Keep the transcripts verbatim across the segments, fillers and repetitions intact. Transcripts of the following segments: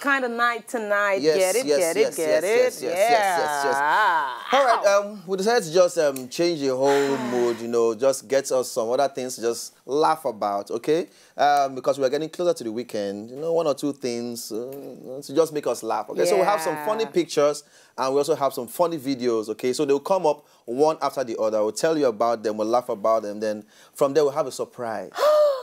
kind of night tonight. Yes, get it, yes, get yes, it, get yes, it. Yes, yes, yeah. yes, yes, yes, yes. All right, um, we decided to just um, change the whole mood, you know, just get us some other things to just laugh about, okay? Um, because we're getting closer to the weekend, you know, one or two things uh, to just make us laugh, okay? Yeah. So we have some funny pictures and we also have some funny videos, okay? So they'll come up one after the other. We'll tell you about them, we'll laugh about them, then from there we'll have a surprise.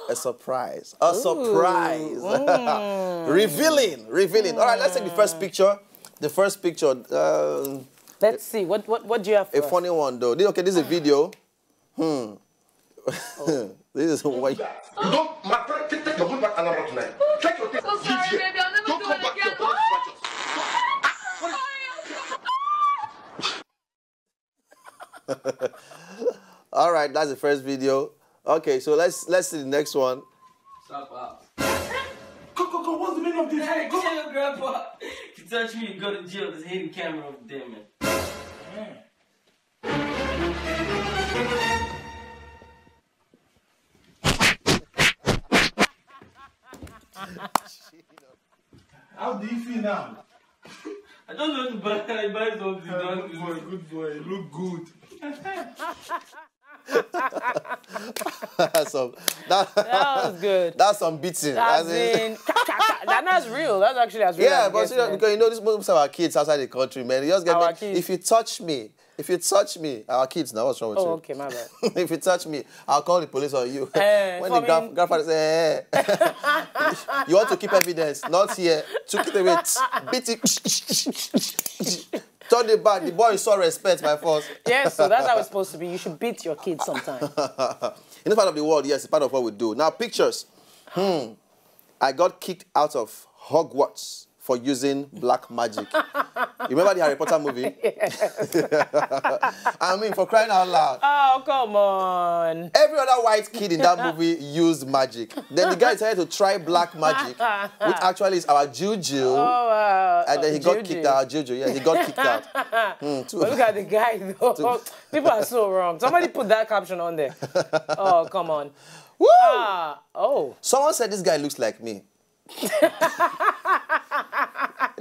A surprise. A Ooh. surprise. Mm. revealing. Revealing. Mm. All right, let's take the first picture. The first picture. Uh, let's see. What, what, what do you have for A us? funny one, though. Okay, this is a video. Hmm. Oh. This is what you... You don't... My friend, take your phone back and I'm tonight. Take your thing. So sorry, baby. I'll never don't do it again. Your phone. Sorry. All right, that's the first video. Okay, so let's let's see the next one. Stop up. Go, go, go, what's the meaning of this? Hey, go. Chill, Grandpa. If you touch me, you go to jail. There's a hidden camera over there, man. Yeah. How do you feel now? I don't know to buy, I buy something. Uh, good boy, good boy. Look good. that's some, that, that was good. That's some beating. That's in, that, that's real. That's actually as real. Yeah, as but you know, because you know, this most of our kids outside the country, man. You just get our me. Kids. If you touch me, if you touch me, our kids now. What's wrong with oh, you? Oh, okay, my bad. If you touch me, I'll call the police on you. Uh, when the graf, grandfather says, hey. You want to keep evidence, not here. Took it away, beat it. Turn it back. The boy is so respect, my first. Yes, so that's how it's supposed to be. You should beat your kids sometime. In this part of the world, yes, it's part of what we do. Now, pictures. Hmm. I got kicked out of Hogwarts for using black magic. You remember the Harry Potter movie? Yes. I mean, for crying out loud. Oh, come on. Every other white kid in that movie used magic. Then the guy decided to try black magic, which actually is our juju. Oh, wow. And then he got juju. kicked out. Juju, yeah, he got kicked out. Mm, but look at the guy, though. People are so wrong. Somebody put that caption on there. Oh, come on. Woo! Ah, oh. Someone said this guy looks like me. It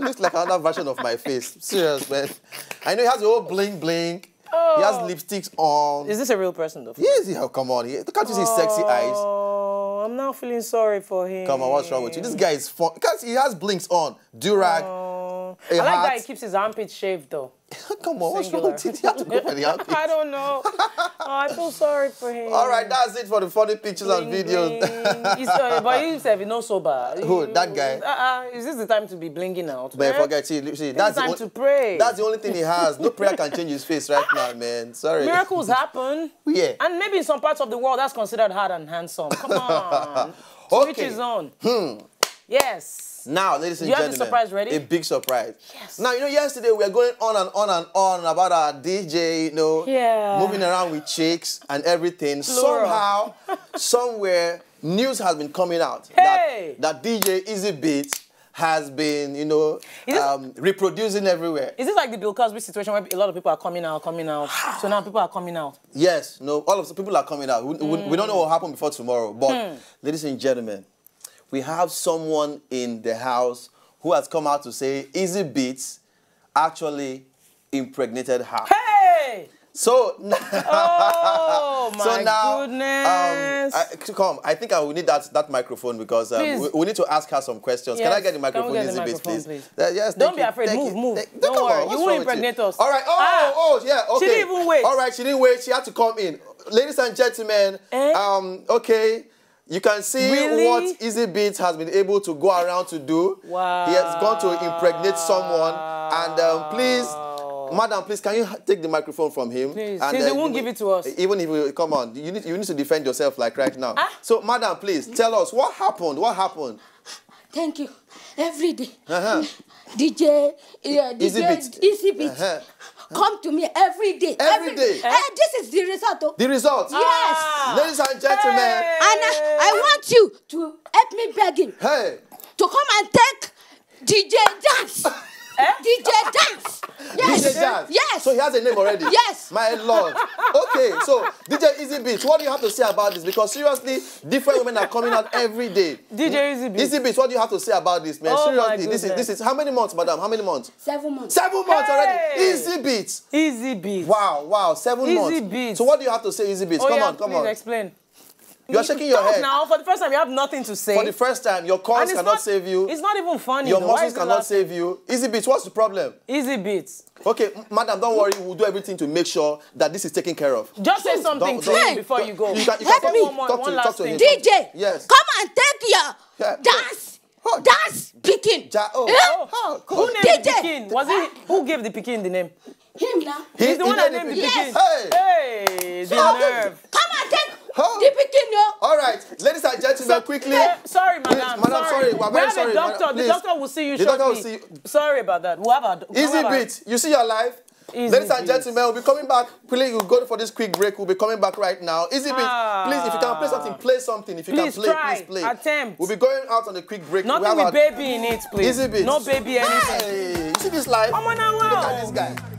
looks like another version of my face. Serious, man. I know he has the whole bling bling. Oh. He has lipsticks on. Is this a real person, though? Yes, yeah, oh, come on. He, look at his oh, sexy eyes. Oh, I'm now feeling sorry for him. Come on, what's wrong with you? This guy is fun. He has blinks on. Durag. Oh. I like hat. that he keeps his armpit shaved, though. Come on, Singular. what's wrong with you? You have to go for the armpit. I don't know. Oh, I feel sorry for him. All right, that's it for the funny pictures bling, and videos. He's sorry, but he himself is not sober. Who? That guy? Uh, uh, is this the time to be blinging out? Man, eh? forget it. See, that's the time to pray. That's the only thing he has. No prayer can change his face right now, man. Sorry. Miracles happen. Yeah. And maybe in some parts of the world, that's considered hard and handsome. Come on. Okay. Switch his own. Hmm. Yes. Now, ladies and you gentlemen, have a surprise ready? A big surprise. Yes. Now, you know, yesterday we were going on and on and on about our D J, you know, yeah. moving around with chicks and everything. Plural. Somehow, somewhere, news has been coming out hey. that, that D J Easy Beats has been, you know, this, um, reproducing everywhere. Is this like the Bill Cosby situation where a lot of people are coming out, coming out? So now people are coming out. Yes, no, all of the people are coming out. We, mm. we don't know what will happen before tomorrow, but mm. ladies and gentlemen, we have someone in the house who has come out to say Easy Beats actually impregnated her. Hey! So now, oh my so now, goodness! Um, I, come, I think I will need that that microphone because um, we, we need to ask her some questions. Yes. Can I get the microphone, get Easy the microphone, Beats, please? please? Uh, yes. Don't be you, afraid. Move, you, move. Take, Don't come worry. On, you won't impregnate you? us. All right. Oh, ah, oh, yeah. Okay. She didn't even wait. All right. She didn't wait. She had to come in, ladies and gentlemen. Eh? Um. Okay. You can see really? what Easy Beats has been able to go around to do. Wow. He has gone to impregnate someone. And um, please, madam, please, can you take the microphone from him? Please, and, uh, they won't give it to us. Even if we, come on, you need, you need to defend yourself like right now. Ah? So, madam, please, tell us, what happened? What happened? Thank you. Every day, uh-huh. D J, uh, D J Easy Beats. Come to me every day. Every, every day. Hey, this is the result. Oh. The result? Yes. Ah. Ladies and gentlemen. Hey. And I, I want you to help me begging. Hey. To come and take D J Dance. Eh? D J Dance. Yes. D J Dance. Yes. So he has a name already. Yes. My Lord. Okay, so D J Easy Beats, what do you have to say about this? Because seriously, different women are coming out every day. D J Easy Beats. Easy Beats, what do you have to say about this, man? Oh, seriously, this is this is how many months, madam? How many months? Seven months. Seven months hey. already. Easy Beats. Easy Beats. Wow, wow, seven Easy months. Easy Beats. So what do you have to say, Easy Beats? Oh, come yeah, on, come please on. Explain. You're you shaking your head. Now, for the first time, you have nothing to say. For the first time, your calls cannot not, save you. It's not even funny. Your though. muscles cannot laughing? save you. Easy Beats, what's the problem? Easy Beats. Okay, madam, don't worry. We'll do everything to make sure that this is taken care of. Just say something don't, to don't, him before don't, you go. You can, you Help can me. One more, talk one to, last talk to thing. Him. D J, yes. come and take your yeah. dance. Oh. Dance Pikin. Ja oh. Oh. Oh. Cool. Who named D J. The Pikin? Was it, who gave the Pikin the name? Him now. He's he, the one that named the Pikin. Hey, the nerve. Come and take. Huh? All right, ladies and gentlemen, so, quickly. Uh, sorry, madam. Madam, sorry. sorry. We're we very have sorry. A doctor. Madam, the doctor will see you the shortly. Doctor will see you. Sorry about that. We have a, Easy Beats. You see your life. Easy ladies and beat. gentlemen, we'll be coming back. Please, we'll go for this quick break. We'll be coming back right now. Easy ah. Beats. Please, if you can play something, play something. If you please can play, try. please play. Attempt. We'll be going out on a quick break. Nothing we have with our... baby in it, please. Easy Beats. No baby anything. Hey, you see this life? Come on now, wow. Look at this guy.